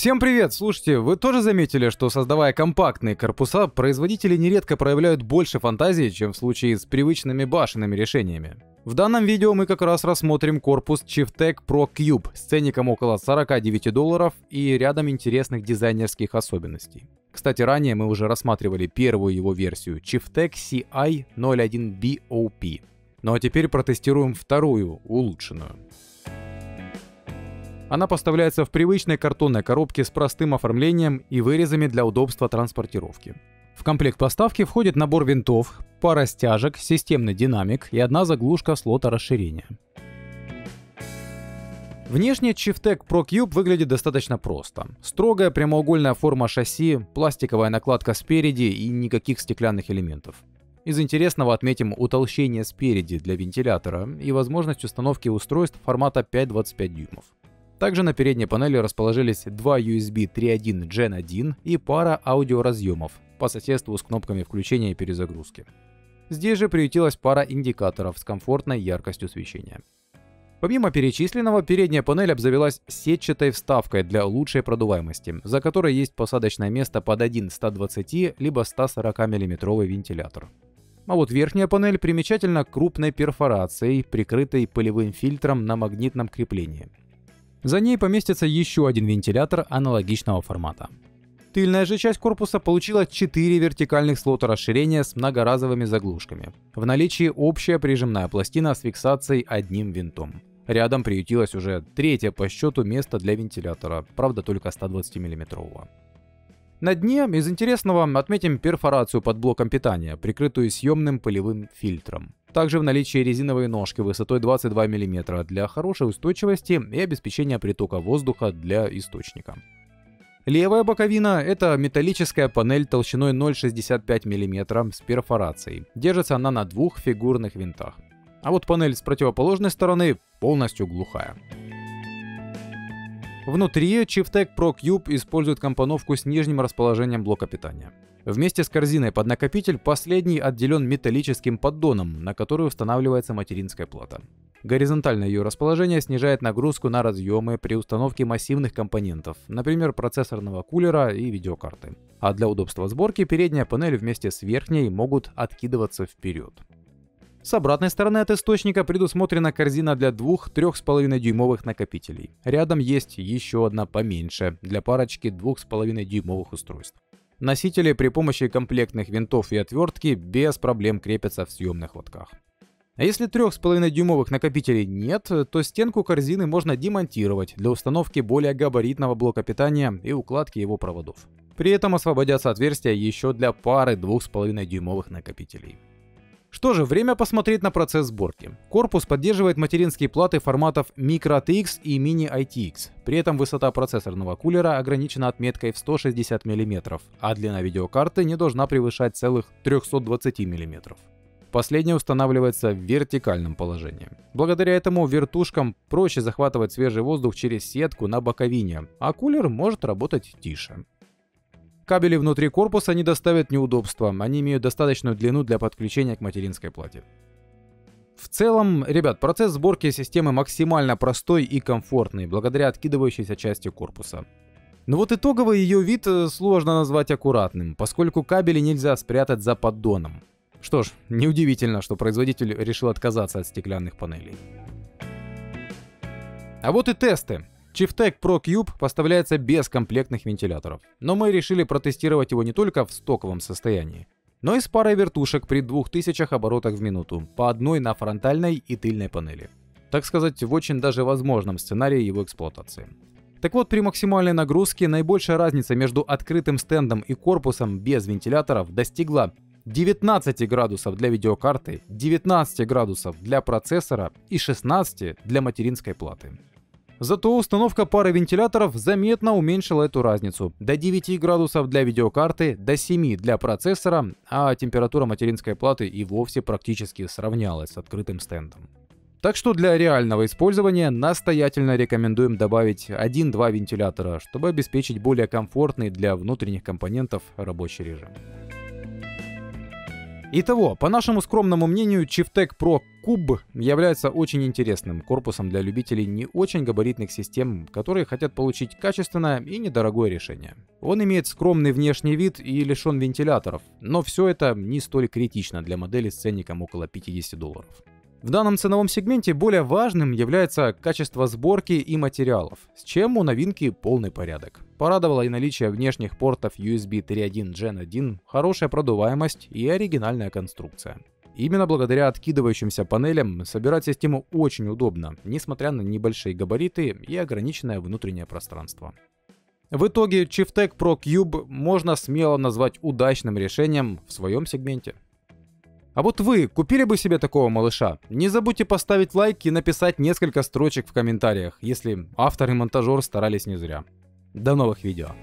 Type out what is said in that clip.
Всем привет! Слушайте, вы тоже заметили, что создавая компактные корпуса, производители нередко проявляют больше фантазии, чем в случае с привычными башенными решениями? В данном видео мы как раз рассмотрим корпус CHIEFTEC Pro Cube с ценником около $49 и рядом интересных дизайнерских особенностей. Кстати, ранее мы уже рассматривали первую его версию CHIEFTEC CI-02B-OP. Ну а теперь протестируем вторую, улучшенную. Она поставляется в привычной картонной коробке с простым оформлением и вырезами для удобства транспортировки. В комплект поставки входит набор винтов, пара стяжек, системный динамик и одна заглушка слота расширения. Внешне CHIEFTEC Pro Cube выглядит достаточно просто. Строгая прямоугольная форма шасси, пластиковая накладка спереди и никаких стеклянных элементов. Из интересного отметим утолщение спереди для вентилятора и возможность установки устройств формата 5,25 дюймов. Также на передней панели расположились два USB 3.1 Gen 1 и пара аудиоразъемов по соседству с кнопками включения и перезагрузки. Здесь же приютилась пара индикаторов с комфортной яркостью освещения. Помимо перечисленного, передняя панель обзавелась сетчатой вставкой для лучшей продуваемости, за которой есть посадочное место под один 120 либо 140 мм вентилятор. А вот верхняя панель примечательна крупной перфорацией, прикрытой пылевым фильтром на магнитном креплении. За ней поместится еще один вентилятор аналогичного формата. Тыльная же часть корпуса получила 4 вертикальных слота расширения с многоразовыми заглушками. В наличии общая прижимная пластина с фиксацией одним винтом. Рядом приютилось уже третье по счету место для вентилятора, правда только 120 мм. На дне из интересного отметим перфорацию под блоком питания, прикрытую съемным пылевым фильтром. Также в наличии резиновые ножки высотой 22 мм для хорошей устойчивости и обеспечения притока воздуха для источника. Левая боковина – это металлическая панель толщиной 0,65 мм с перфорацией. Держится она на двух фигурных винтах. А вот панель с противоположной стороны полностью глухая. Внутри CHIEFTEC Pro Cube использует компоновку с нижним расположением блока питания. Вместе с корзиной под накопитель последний отделен металлическим поддоном, на который устанавливается материнская плата. Горизонтальное ее расположение снижает нагрузку на разъемы при установке массивных компонентов, например, процессорного кулера и видеокарты. А для удобства сборки передняя панель вместе с верхней могут откидываться вперед. С обратной стороны от источника предусмотрена корзина для двух 3,5-дюймовых накопителей. Рядом есть еще одна поменьше для парочки 2,5-дюймовых устройств. Носители при помощи комплектных винтов и отвертки без проблем крепятся в съемных лотках. А если 3,5-дюймовых накопителей нет, то стенку корзины можно демонтировать для установки более габаритного блока питания и укладки его проводов. При этом освободятся отверстия еще для пары 2,5-дюймовых накопителей. Что же, время посмотреть на процесс сборки. Корпус поддерживает материнские платы форматов Micro-ATX и Mini-ITX. При этом высота процессорного кулера ограничена отметкой в 160 мм, а длина видеокарты не должна превышать целых 320 мм. Последняя устанавливается в вертикальном положении. Благодаря этому вертушкам проще захватывать свежий воздух через сетку на боковине, а кулер может работать тише. Кабели внутри корпуса не доставят неудобства, они имеют достаточную длину для подключения к материнской плате. В целом, ребят, процесс сборки системы максимально простой и комфортный, благодаря откидывающейся части корпуса. Но вот итоговый ее вид сложно назвать аккуратным, поскольку кабели нельзя спрятать за поддоном. Что ж, неудивительно, что производитель решил отказаться от стеклянных панелей. А вот и тесты. CHIEFTEC Pro Cube поставляется без комплектных вентиляторов, но мы решили протестировать его не только в стоковом состоянии, но и с парой вертушек при 2000 оборотах в минуту, по одной на фронтальной и тыльной панели. Так сказать, в очень даже возможном сценарии его эксплуатации. Так вот, при максимальной нагрузке наибольшая разница между открытым стендом и корпусом без вентиляторов достигла 19 градусов для видеокарты, 19 градусов для процессора и 16 для материнской платы. Зато установка пары вентиляторов заметно уменьшила эту разницу до 9 градусов для видеокарты, до 7 для процессора, а температура материнской платы и вовсе практически сравнялась с открытым стендом. Так что для реального использования настоятельно рекомендуем добавить 1-2 вентилятора, чтобы обеспечить более комфортный для внутренних компонентов рабочий режим. Итого, по нашему скромному мнению, CHIEFTEC Pro Куб является очень интересным корпусом для любителей не очень габаритных систем, которые хотят получить качественное и недорогое решение. Он имеет скромный внешний вид и лишен вентиляторов, но все это не столь критично для модели с ценником около $50. В данном ценовом сегменте более важным является качество сборки и материалов, с чем у новинки полный порядок. Порадовало и наличие внешних портов USB 3.1 Gen 1, хорошая продуваемость и оригинальная конструкция. Именно благодаря откидывающимся панелям собирать систему очень удобно, несмотря на небольшие габариты и ограниченное внутреннее пространство. В итоге CHIEFTEC Pro Cube можно смело назвать удачным решением в своем сегменте. А вот вы купили бы себе такого малыша? Не забудьте поставить лайк и написать несколько строчек в комментариях, если автор и монтажер старались не зря. До новых видео!